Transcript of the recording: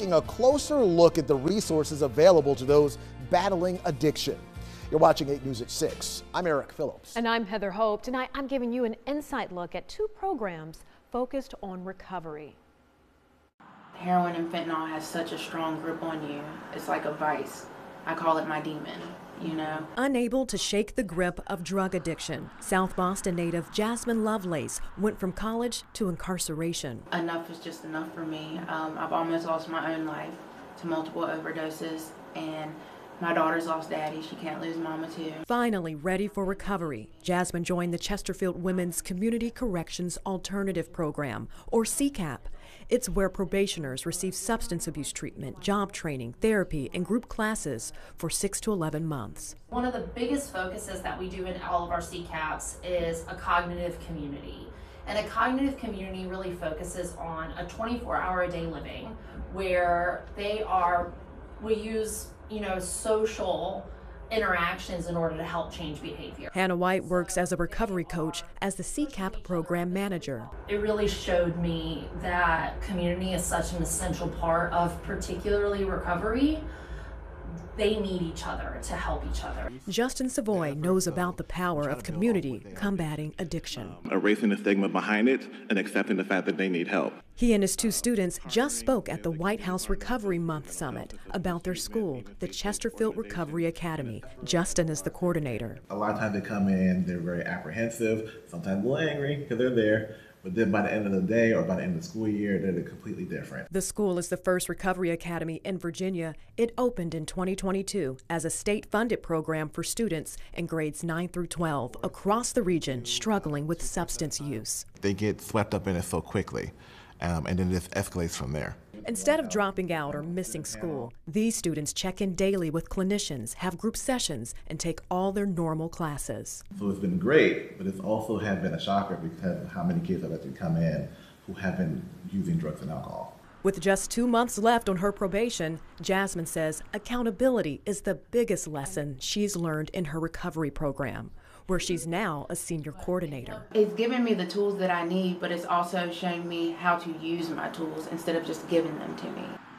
taking a closer look at the resources available to those battling addiction. You're watching 8 News at 6. I'm Eric Phillips. And I'm Heather Hope. Tonight, I'm giving you an insight look at two programs focused on recovery. Heroin and fentanyl has such a strong grip on you. It's like a vice. I call it my demon, you know. Unable to shake the grip of drug addiction, South Boston native Jasmine Lovelace went from college to incarceration. Enough is just enough for me. I've almost lost my own life to multiple overdoses, and my daughter's lost daddy. She can't lose mama too. Finally ready for recovery, Jasmine joined the Chesterfield Women's Community Corrections Alternative Program, or CCAP. It's where probationers receive substance abuse treatment, job training, therapy, and group classes for 6 to 11 months. One of the biggest focuses that we do in all of our CCAPs is a cognitive community. And a cognitive community really focuses on a 24-hour-a-day living where they are, we use, you know, social interactions in order to help change behavior. Hannah White works as a recovery coach as the CCAP program manager. It really showed me that community is such an essential part of particularly recovery. They need each other to help each other. Justin Savoy knows about the power of community combating addiction. Erasing the stigma behind it and accepting the fact that they need help. He and his two students just spoke at the White House Recovery Month Summit about their school, the Chesterfield Recovery Academy. Justin is the coordinator. A lot of times they come in, they're very apprehensive, sometimes a little angry because they're there. But then by the end of the day or by the end of the school year, they're completely different. The school is the first recovery academy in Virginia. It opened in 2022 as a state-funded program for students in grades 9 through 12 across the region struggling with substance use. They get swept up in it so quickly, and then it escalates from there. Instead of dropping out or missing school, these students check in daily with clinicians, have group sessions, and take all their normal classes. So it's been great, but it's also have been a shocker because of how many kids have actually come in who have been using drugs and alcohol. With just 2 months left on her probation, Jasmine says accountability is the biggest lesson she's learned in her recovery program, where she's now a senior coordinator. It's given me the tools that I need, but it's also shown me how to use my tools instead of just giving them to me.